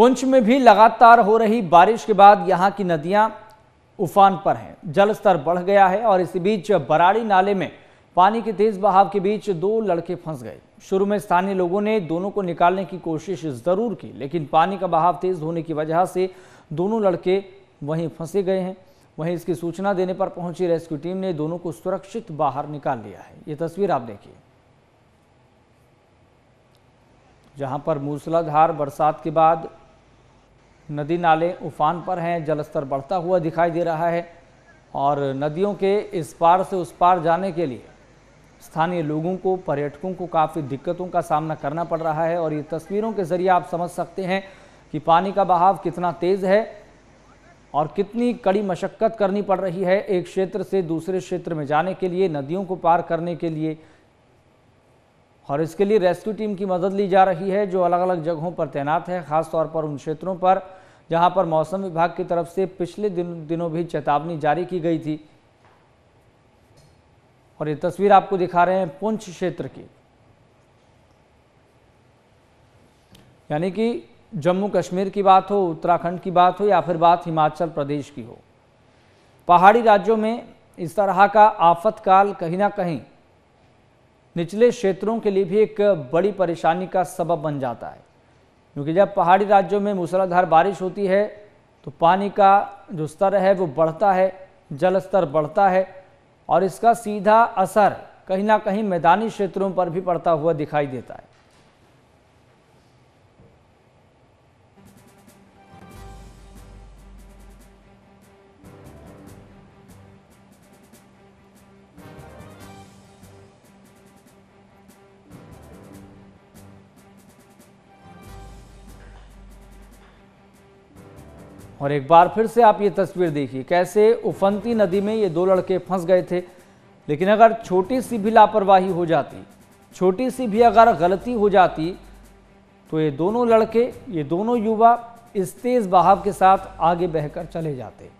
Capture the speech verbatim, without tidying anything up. पुंछ में भी लगातार हो रही बारिश के बाद यहां की नदियां उफान पर हैं। जल स्तर बढ़ गया है और इसी बीच बराड़ी नाले में पानी के तेज बहाव के बीच दो लड़के फंस गए। शुरू में स्थानीय लोगों ने दोनों को निकालने की कोशिश जरूर की, लेकिन पानी का बहाव तेज होने की वजह से दोनों लड़के वहीं फंसे गए हैं। वहीं इसकी सूचना देने पर पहुंची रेस्क्यू टीम ने दोनों को सुरक्षित बाहर निकाल लिया है। ये तस्वीर आप देखिए, जहां पर मूसलाधार बरसात के बाद नदी नाले उफान पर हैं, जलस्तर बढ़ता हुआ दिखाई दे रहा है और नदियों के इस पार से उस पार जाने के लिए स्थानीय लोगों को, पर्यटकों को काफ़ी दिक्कतों का सामना करना पड़ रहा है। और ये तस्वीरों के जरिए आप समझ सकते हैं कि पानी का बहाव कितना तेज़ है और कितनी कड़ी मशक्क़त करनी पड़ रही है एक क्षेत्र से दूसरे क्षेत्र में जाने के लिए, नदियों को पार करने के लिए। और इसके लिए रेस्क्यू टीम की मदद ली जा रही है, जो अलग अलग जगहों पर तैनात है, ख़ासतौर पर उन क्षेत्रों पर जहां पर मौसम विभाग की तरफ से पिछले दिन, दिनों भी चेतावनी जारी की गई थी। और ये तस्वीर आपको दिखा रहे हैं पुंछ क्षेत्र की, यानी कि जम्मू कश्मीर की बात हो, उत्तराखंड की बात हो या फिर बात हिमाचल प्रदेश की हो, पहाड़ी राज्यों में इस तरह का आफतकाल कहीं ना कहीं निचले क्षेत्रों के लिए भी एक बड़ी परेशानी का सबब बन जाता है, क्योंकि जब पहाड़ी राज्यों में मूसलाधार बारिश होती है तो पानी का जो स्तर है वो बढ़ता है, जल स्तर बढ़ता है और इसका सीधा असर कहीं ना कहीं मैदानी क्षेत्रों पर भी पड़ता हुआ दिखाई देता है। और एक बार फिर से आप ये तस्वीर देखिए, कैसे उफनती नदी में ये दो लड़के फंस गए थे। लेकिन अगर छोटी सी भी लापरवाही हो जाती, छोटी सी भी अगर गलती हो जाती तो ये दोनों लड़के, ये दोनों युवा इस तेज़ बहाव के साथ आगे बहकर चले जाते।